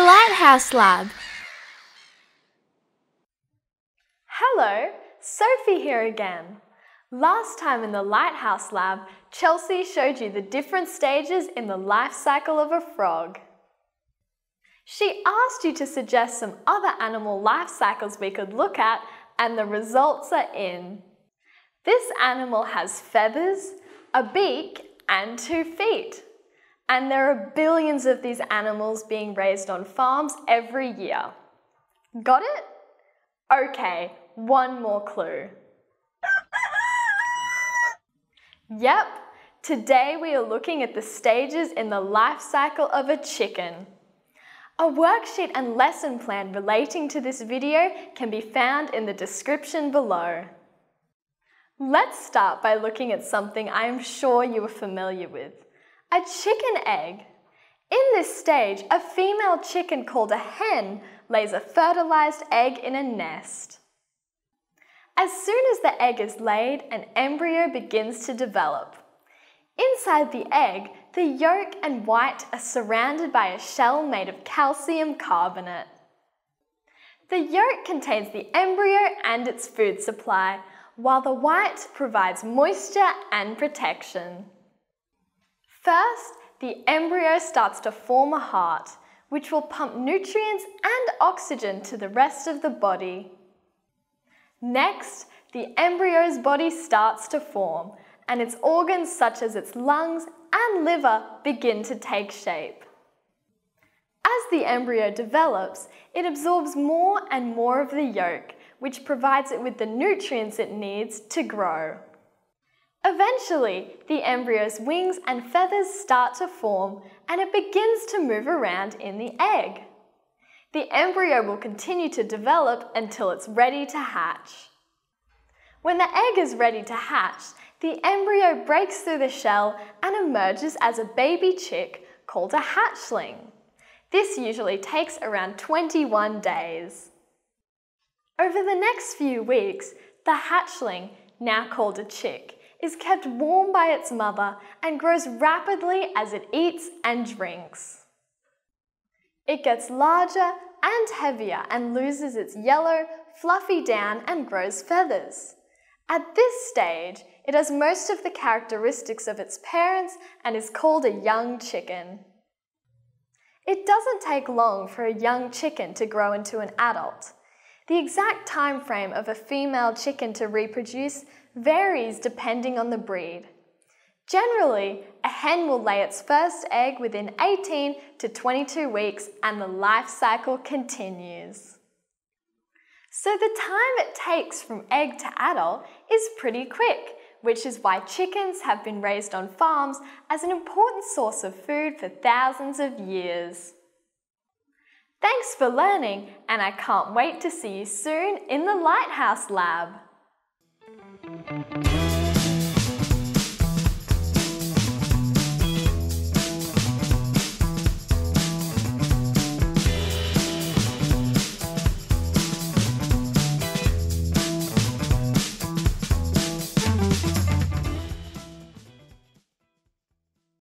Lighthouse Lab. Hello, Sophie here again. Last time in the Lighthouse Lab, Chelsea showed you the different stages in the life cycle of a frog. She asked you to suggest some other animal life cycles we could look at, and the results are in. This animal has feathers, a beak, and 2 feet. And there are billions of these animals being raised on farms every year. Got it? Okay, one more clue. Yep, today we are looking at the stages in the life cycle of a chicken. A worksheet and lesson plan relating to this video can be found in the description below. Let's start by looking at something I am sure you are familiar with. A chicken egg. In this stage, a female chicken called a hen lays a fertilized egg in a nest. As soon as the egg is laid, an embryo begins to develop. Inside the egg, the yolk and white are surrounded by a shell made of calcium carbonate. The yolk contains the embryo and its food supply, while the white provides moisture and protection. First, the embryo starts to form a heart, which will pump nutrients and oxygen to the rest of the body. Next, the embryo's body starts to form, and its organs such as its lungs and liver begin to take shape. As the embryo develops, it absorbs more and more of the yolk, which provides it with the nutrients it needs to grow. Eventually, the embryo's wings and feathers start to form, and it begins to move around in the egg. The embryo will continue to develop until it's ready to hatch. When the egg is ready to hatch, the embryo breaks through the shell and emerges as a baby chick called a hatchling. This usually takes around 21 days. Over the next few weeks, the hatchling, now called a chick, is kept warm by its mother and grows rapidly as it eats and drinks. It gets larger and heavier and loses its yellow, fluffy down and grows feathers. At this stage, it has most of the characteristics of its parents and is called a young chicken. It doesn't take long for a young chicken to grow into an adult. The exact time frame of a female chicken to reproduce varies depending on the breed. Generally, a hen will lay its first egg within 18 to 22 weeks and the life cycle continues. So the time it takes from egg to adult is pretty quick, which is why chickens have been raised on farms as an important source of food for thousands of years. Thanks for learning, and I can't wait to see you soon in the Lighthouse Lab.